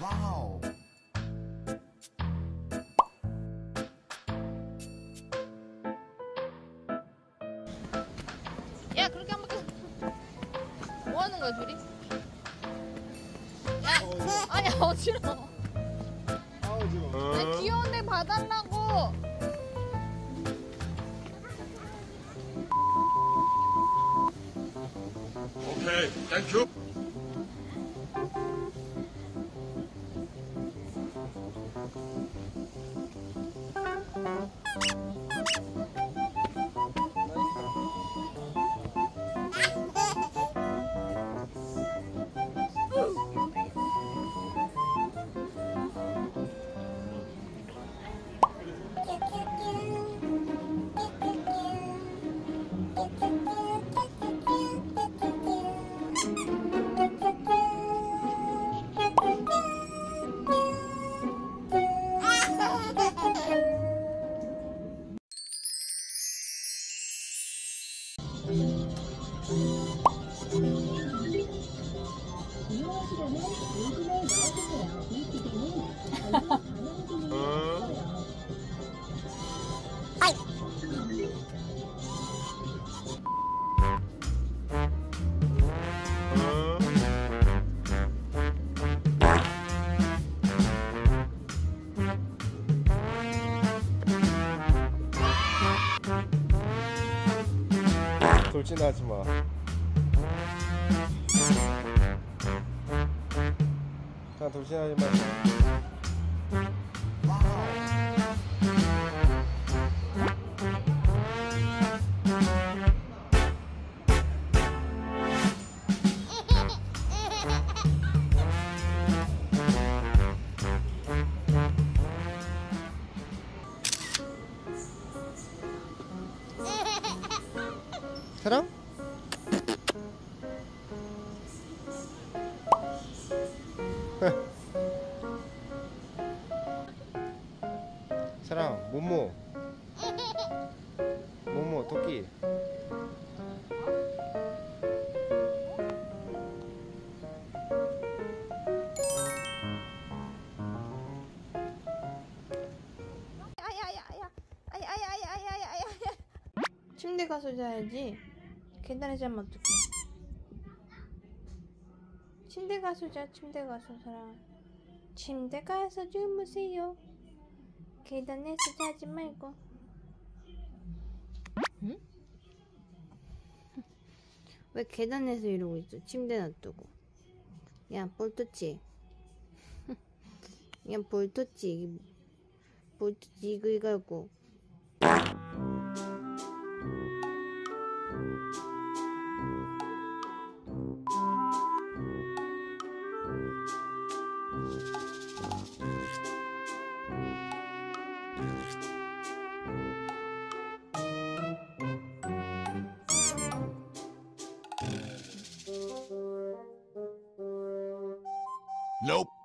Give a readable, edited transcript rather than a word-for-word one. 와우. 야, 그렇게 한 바퀴 뭐 하는 거야, 둘이? 야, 아니 어지러워. 아, 귀여운데 봐달라고. 오케이, 땡큐. 돌진하지 마. 그냥 돌진하지 마. 사랑? 사랑, 모모. 모모, 토끼. 침대 가서 자야지. 계단에 자면 어떡해. 침대 가서 자, 침대 가서. 사랑, 침대 가서 주무세요. 계단에서 자지 말고. 응? 왜 계단에서 이러고 있어? 침대 놔두고. 야, 볼토치. 야, 볼토치. 볼토치 이거 이거고. Nope.